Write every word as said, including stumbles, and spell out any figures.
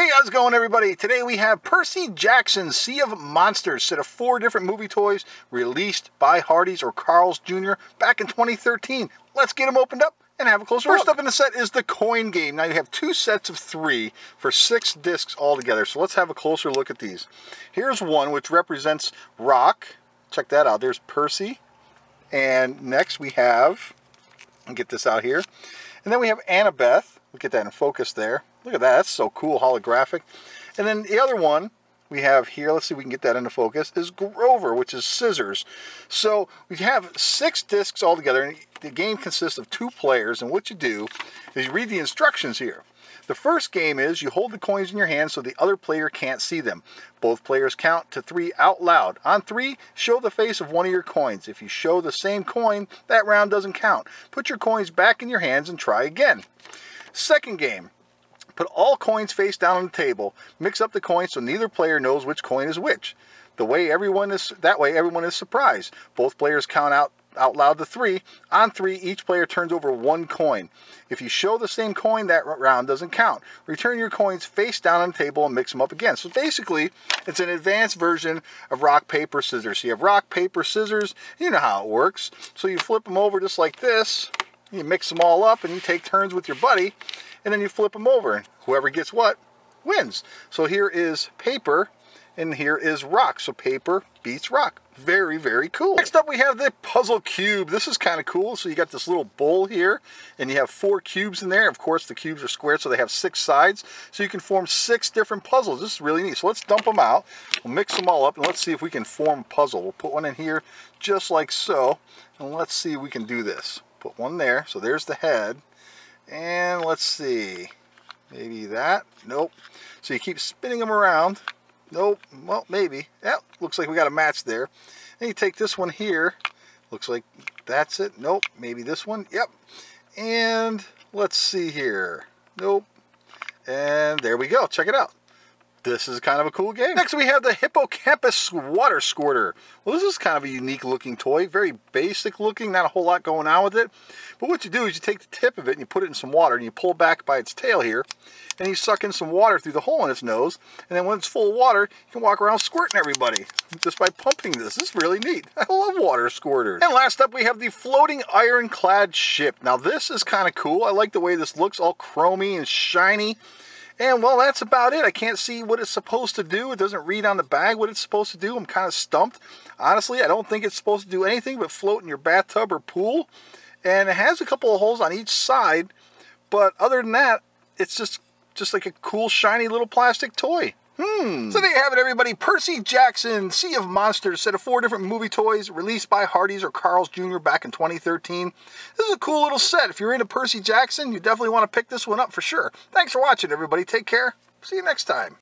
Hey, how's it going, everybody? Today we have Percy Jackson's Sea of Monsters, set of four different movie toys released by Hardee's or Carl's Junior back in twenty thirteen. Let's get them opened up and have a closer look. First up in the set is the coin game. Now you have two sets of three for six discs altogether. So let's have a closer look at these. Here's one which represents rock. Check that out. There's Percy. And next we have, and get this out here. And then we have Annabeth. We'll get that in focus there. Look at that, that's so cool, holographic. And then the other one we have here, let's see if we can get that into focus, is Grover, which is scissors. So we have six discs all together, and the game consists of two players, and what you do is you read the instructions here. The first game is you hold the coins in your hand so the other player can't see them. Both players count to three out loud. On three, show the face of one of your coins. If you show the same coin, that round doesn't count. Put your coins back in your hands and try again. Second game, put all coins face down on the table. Mix up the coins so neither player knows which coin is which. The way everyone is that way everyone is surprised. Both players count out out loud to three. On three, each player turns over one coin. If you show the same coin, that round doesn't count. Return your coins face down on the table and mix them up again. So basically, it's an advanced version of rock, paper, scissors. So you have rock, paper, scissors. You know how it works. So you flip them over just like this. You mix them all up and you take turns with your buddy, and then you flip them over, and whoever gets what wins. So here is paper and here is rock. So paper beats rock. Very, very cool. Next up we have the puzzle cube. This is kind of cool. So you got this little bowl here and you have four cubes in there. Of course the cubes are squared, so they have six sides. So you can form six different puzzles. This is really neat. So let's dump them out. We'll mix them all up and let's see if we can form a puzzle. We'll put one in here just like so. And let's see if we can do this. Put one there. So there's the head. And let's see, maybe that, nope. So you keep spinning them around, nope, well, maybe. Yep, looks like we got a match there. And you take this one here, looks like that's it, nope, maybe this one, yep. And let's see here, nope, and there we go, check it out. This is kind of a cool game. Next we have the Hippocampus water squirter. Well, this is kind of a unique looking toy, very basic looking, not a whole lot going on with it. But what you do is you take the tip of it and you put it in some water and you pull back by its tail here and you suck in some water through the hole in its nose, and then when it's full of water, you can walk around squirting everybody just by pumping this. This is really neat. I love water squirters. And last up we have the floating ironclad ship. Now this is kind of cool. I like the way this looks, all chromy and shiny. And well, that's about it. I can't see what it's supposed to do. It doesn't read on the bag what it's supposed to do. I'm kind of stumped. Honestly, I don't think it's supposed to do anything but float in your bathtub or pool. And it has a couple of holes on each side. But other than that, it's just, just like a cool, shiny little plastic toy. Hmm. So there you have it, everybody. Percy Jackson, Sea of Monsters, set of four different movie toys released by Hardee's or Carl's Junior back in twenty thirteen. This is a cool little set. If you're into Percy Jackson, you definitely want to pick this one up for sure. Thanks for watching, everybody. Take care. See you next time.